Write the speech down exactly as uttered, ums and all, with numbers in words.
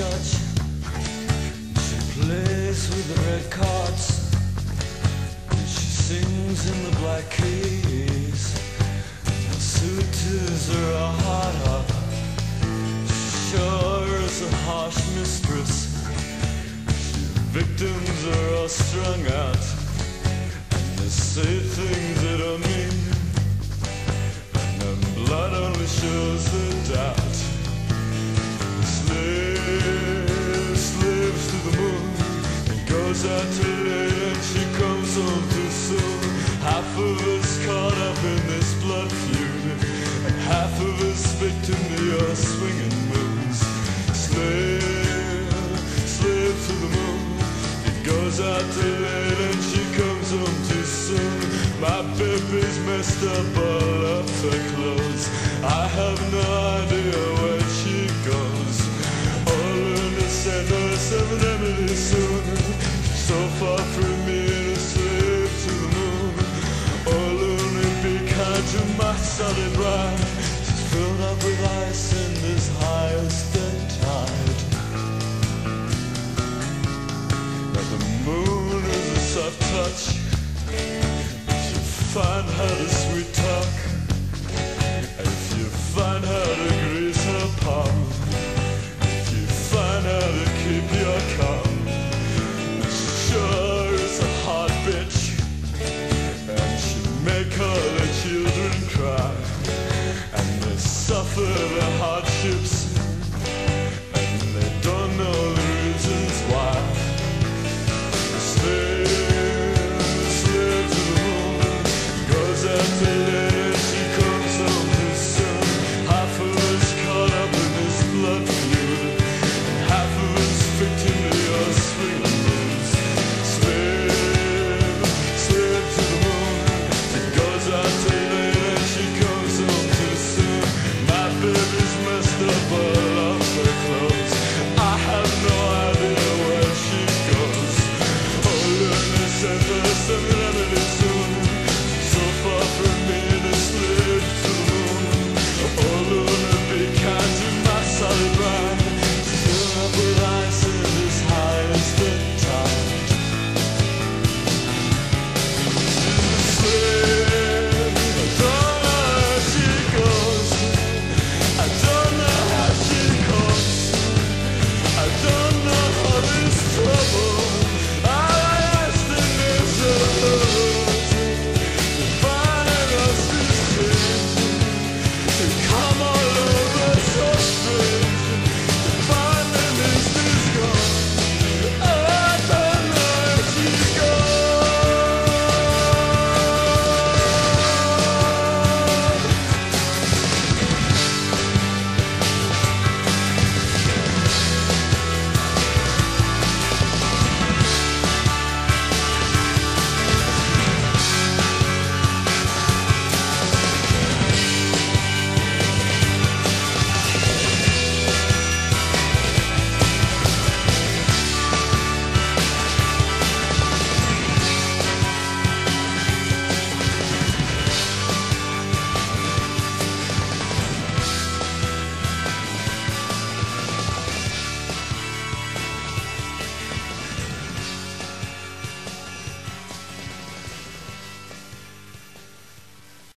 judge. She plays with the red cards, and she sings in the black keys. Her suitors are a hard up. She sure is a harsh mistress. The victims are all strung out, and they say things that are mean, and her blood only shows the doubt. Lives to the moon and goes out too late, and she comes home too soon. Half of us caught up in this blood feud, and half of us victim to your swinging moons. Slave, slave to the moon. It goes out too late, and she comes home too soon. My baby's messed up all up her clothes. I have no idea where she goes. Send her some remedy soon. So far from me, and a slave to the moon. Oh, lonely, be kind to my solid bride. She's filled up with ice and as high as the tide. Now the moon is a soft touch. If you find her a sweet talk, if you find her to grease her palm, to keep your calm. She sure is a hard bitch, and she make all the children cry, and they suffer their hardships.